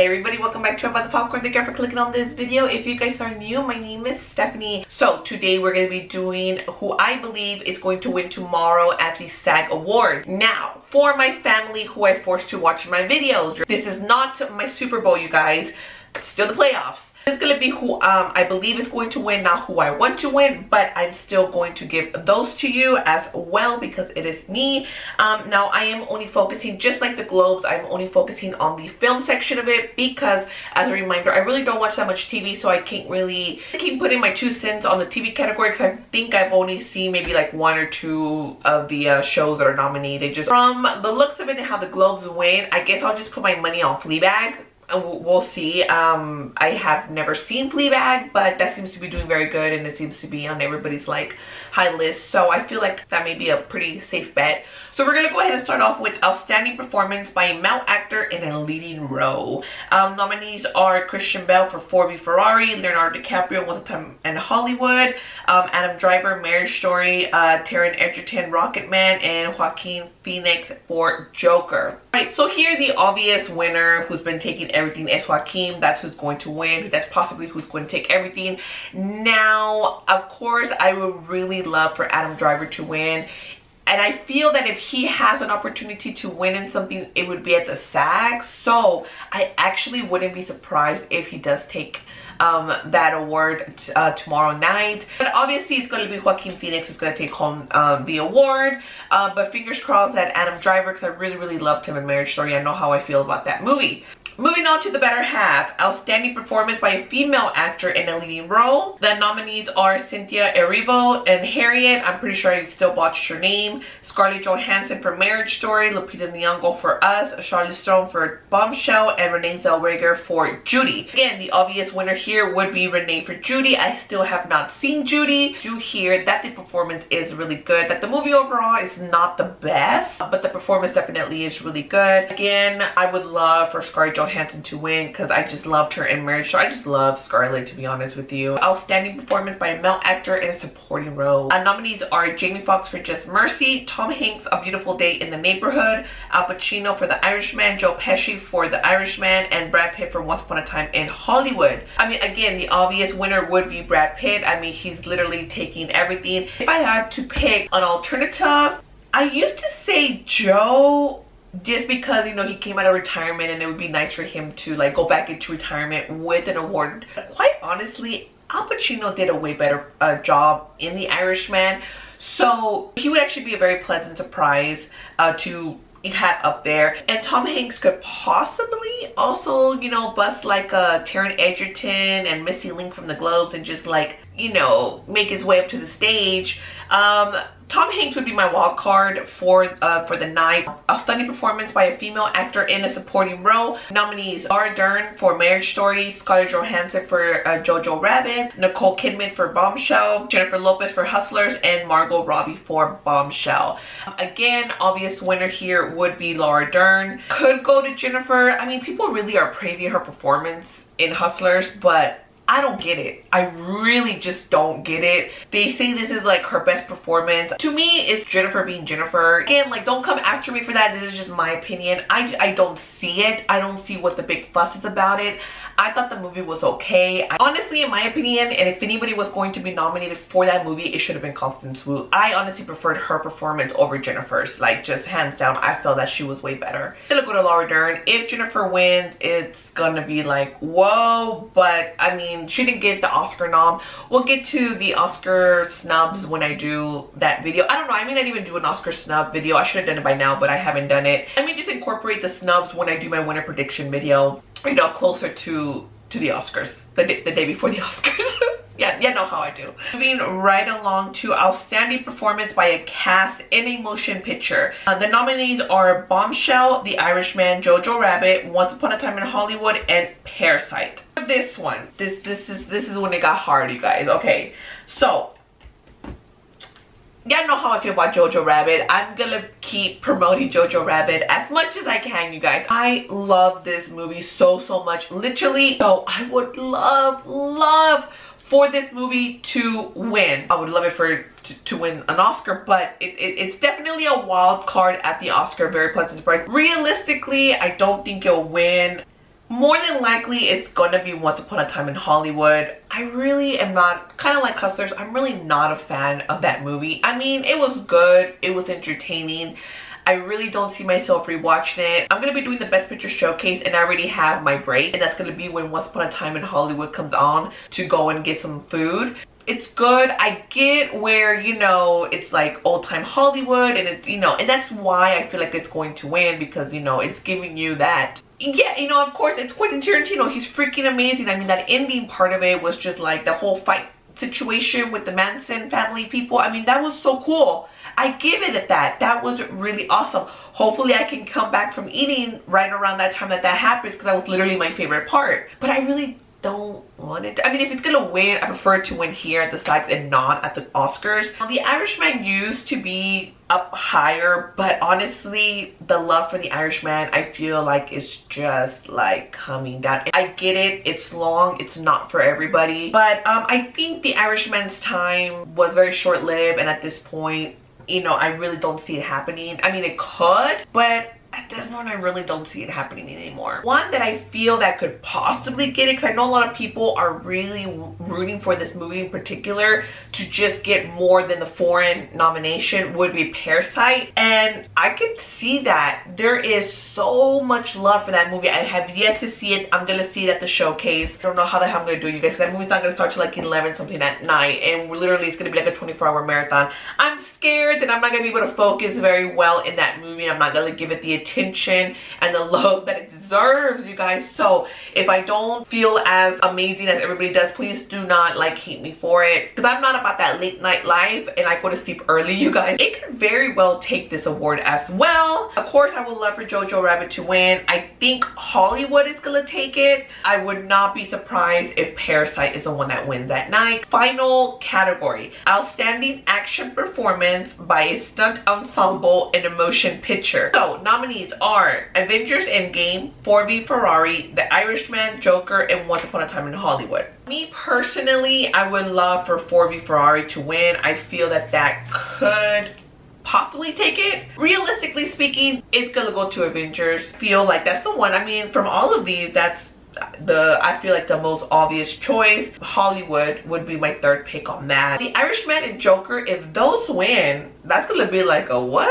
Hey everybody, welcome back to About the Popcorn. Thank you for clicking on this video. If you guys are new, my name is Stephanie. So today we're going to be doing who I believe is going to win tomorrow at the SAG Awards. Now, for my family who I forced to watch my videos, this is not my Super Bowl, you guys. It's still the playoffs. It's going to be who I believe is going to win, not who I want to win, but I'm still going to give those to you as well because it is me. Now, I am only focusing, just like the Globes, I'm only focusing on the film section of it because, as a reminder, I really don't watch that much TV, so I can't really keep putting my 2 cents on the TV category because I think I've only seen maybe like one or two of the shows that are nominated. Just from the looks of it and how the Globes win, I guess I'll just put my money on Fleabag. We'll see. I have never seen Fleabag, but that seems to be doing very good and it seems to be on everybody's like high list, so I feel like that may be a pretty safe bet. So we're gonna go ahead and start off with Outstanding Performance by a Male Actor in a Leading Role. Nominees are Christian Bale for Ford v Ferrari, Leonardo DiCaprio, Once Upon a Time in Hollywood, Adam Driver, Marriage Story, Taron Egerton, Rocketman, and Joaquin Phoenix for Joker. Alright, so here's the obvious winner who's been taking everything is Joaquin. That's who's going to win. That's possibly who's going to take everything. Now, of course, I would really love for Adam Driver to win. And I feel that if he has an opportunity to win in something, it would be at the SAG. So I actually wouldn't be surprised if he does take that award tomorrow night. But obviously it's going to be Joaquin Phoenix who's going to take home the award. But fingers crossed that Adam Driver, because I really loved him in Marriage Story. I know how I feel about that movie. Moving on to the better half, Outstanding Performance by a Female Actor in a Leading Role. The nominees are Cynthia Erivo and Harriet. I'm pretty sure I still botched her name. Scarlett Johansson for Marriage Story, Lupita Nyong'o for Us, Charlize Theron for Bombshell, and Renee Zellweger for Judy. Again, the obvious winner here would be Renee for Judy. I still have not seen Judy. Do hear that the performance is really good, that the movie overall is not the best, but the performance definitely is really good. Again, I would love for Scarlett Johansson to win because I just loved her in Marriage Story. I just love Scarlett, to be honest with you. Outstanding Performance by a Male Actor in a Supporting Role. Nominees are Jamie Foxx for Just Mercy, Tom Hanks, A Beautiful Day in the Neighborhood, Al Pacino for The Irishman, Joe Pesci for The Irishman, and Brad Pitt for Once Upon a Time in Hollywood. I mean, again, the obvious winner would be Brad Pitt. I mean, he's literally taking everything. If I had to pick an alternative, I used to say Joe, just because, you know, he came out of retirement and it would be nice for him to like go back into retirement with an award. But quite honestly, Al Pacino did a way better job in The Irishman, so he would actually be a very pleasant surprise to have up there. And Tom Hanks could possibly also, you know, bust like Taron Egerton and Missy Link from the Globes and just like, you know, make his way up to the stage. Tom Hanks would be my wild card for the night. Outstanding Performance by a Female Actor in a Supporting Role. Nominees: Laura Dern for Marriage Story, Scarlett Johansson for Jojo Rabbit, Nicole Kidman for Bombshell, Jennifer Lopez for Hustlers, and Margot Robbie for Bombshell. Again, obvious winner here would be Laura Dern. Could go to Jennifer. I mean, people really are praising her performance in Hustlers, but I don't get it. I really just don't get it. They say this is like her best performance. To me, it's Jennifer being Jennifer. Again, like, don't come after me for that. This is just my opinion. I don't see it. I don't see what the big fuss is about it. I thought the movie was okay. Honestly, in my opinion, and if anybody was going to be nominated for that movie, it should have been Constance Wu. I honestly preferred her performance over Jennifer's. Like, just hands down, I felt that she was way better. I'm gonna go to Laura Dern. If Jennifer wins, it's gonna be like, whoa, but I mean, she didn't get the Oscar nom. We'll get to the Oscar snubs when I do that video. I don't know, I may not even do an Oscar snub video. I should have done it by now, but I haven't done it. I may just incorporate the snubs when I do my winner prediction video, you know, closer to the Oscars, the day before the Oscars. Yeah, know how I do. Moving right along to Outstanding Performance by a Cast in a Motion Picture. The nominees are Bombshell, The Irishman, Jojo Rabbit, Once Upon a Time in Hollywood, and Parasite. This one, this is when it got hard, you guys. Okay, so yeah, I know how I feel about Jojo Rabbit. I'm gonna keep promoting Jojo Rabbit as much as I can, you guys. I love this movie so much, literally. So I would love for this movie to win. I would love it for to win an Oscar, but it's definitely a wild card at the Oscar. Very pleasant surprise. Realistically, I don't think it'll win. More than likely, it's going to be Once Upon a Time in Hollywood. I really am not, kind of like Hustlers, I'm really not a fan of that movie. I mean, it was good. It was entertaining. I really don't see myself rewatching it. I'm going to be doing the Best Picture Showcase, and I already have my break. And that's going to be when Once Upon a Time in Hollywood comes on to go and get some food. It's good. I get where, you know, it's like old-time Hollywood, and it's, you know, and that's why I feel like it's going to win, because, you know, it's giving you that. Yeah, you know, of course, it's Quentin Tarantino. He's freaking amazing. I mean, that ending part of it was just like the whole fight situation with the Manson family people. I mean, that was so cool. I give it at that. That was really awesome. Hopefully, I can come back from eating right around that time that happens, because that was literally my favorite part. But I really don't want it to. I mean, if it's gonna win, I prefer it to win here at the SAGs and not at the Oscars. The Irishman used to be up higher, but honestly, the love for The Irishman, I feel like it's just like coming down. I get it, it's long, it's not for everybody, but I think The Irishman's time was very short-lived, and at this point, you know, I really don't see it happening. I mean, it could, but at this point, I really don't see it happening anymore. One that I feel that could possibly get it, because I know a lot of people are really rooting for this movie in particular to just get more than the foreign nomination, would be Parasite. And I could see that. There is so much love for that movie. I have yet to see it. I'm going to see it at the showcase. I don't know how the hell I'm going to do it, you guys. That movie's not going to start till like 11 something at night. And literally, it's going to be like a 24-hour marathon. I'm scared that I'm not going to be able to focus very well in that movie. I'm not going to give it the attention and the love that it deserves, you guys. So if I don't feel as amazing as everybody does, please do not like hate me for it, because I'm not about that late night life, and I go to sleep early, you guys. It could very well take this award as well. Of course, I would love for Jojo Rabbit to win. I think Hollywood is gonna take it. I would not be surprised if Parasite is the one that wins that night. Final category: outstanding action performance by a stunt ensemble in a motion picture. So nominated are Avengers Endgame, Ford v Ferrari, The Irishman, Joker, and Once Upon a Time in Hollywood. Me personally, I would love for Ford v Ferrari to win. I feel that that could possibly take it. Realistically speaking, it's gonna go to Avengers. I feel like that's the one. I mean, from all of these, that's I feel like the most obvious choice. Hollywood would be my third pick on that. The Irishman and Joker, if those win, that's gonna be like a what?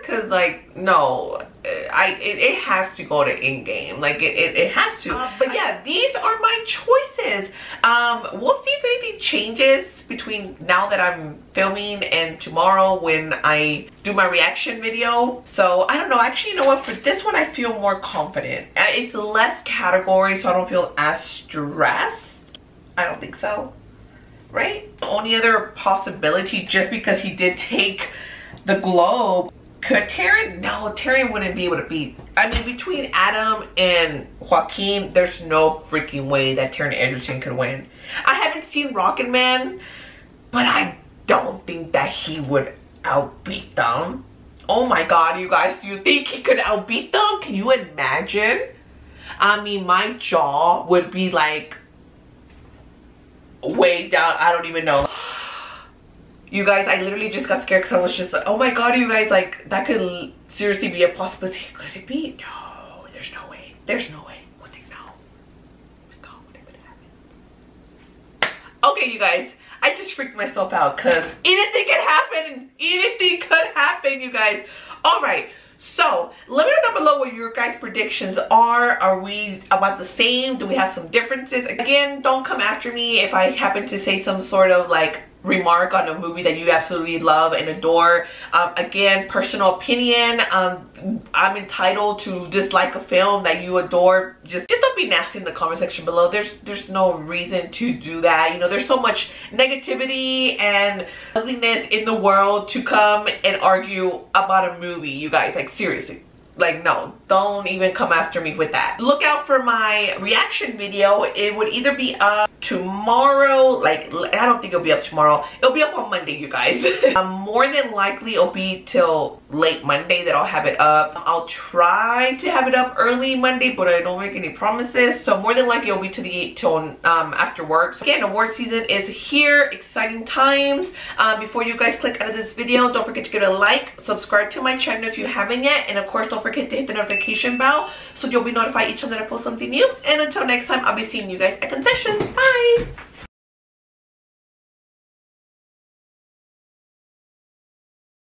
Because, like, no, it has to go to Endgame. Like, it has to. But yeah, these are my choices. We'll see if anything changes between now that I'm filming and tomorrow when I do my reaction video. So I don't know. Actually, you know what? For this one, I feel more confident. It's less category, so I don't feel as stressed. I don't think so. Right? The only other possibility, just because he did take the Globe. Could Taryn? No, Taryn wouldn't be able to beat. I mean, between Adam and Joaquin, there's no freaking way that Taryn Egerton could win. I haven't seen Rocketman, but I don't think that he would outbeat them. Oh my God, you guys, do you think he could outbeat them? Can you imagine? I mean, my jaw would be like way down. I don't even know. You guys, I literally just got scared because I was just like, oh my God, you guys, like, that could seriously be a possibility. Could it be? No, there's no way. There's no way. What do you know? Oh my God, what if it happens? Okay, you guys, I just freaked myself out because anything could happen. Anything could happen, you guys. All right. So, let me know down below what your guys' predictions are. Are we about the same? Do we have some differences? Again, don't come after me if I happen to say some sort of, like, remark on a movie that you absolutely love and adore. Again, personal opinion. I'm entitled to dislike a film that you adore. Just don't be nasty in the comment section below. There's no reason to do that. You know, there's so much negativity and ugliness in the world to come and argue about a movie, you guys. Like, seriously. Like, no, don't even come after me with that. Look out for my reaction video. It would either be up tomorrow, like, I don't think it'll be up tomorrow. It'll be up on Monday, you guys. More than likely, it'll be till late Monday that I'll have it up. I'll try to have it up early Monday, but I don't make any promises. So more than likely it'll be till after work. So again, award season is here. Exciting times. Before you guys click out of this video, don't forget to give it a like, subscribe to my channel if you haven't yet, and of course don't forget to hit the notification bell so you'll be notified each time that I post something new. And until next time, I'll be seeing you guys at concessions. Bye.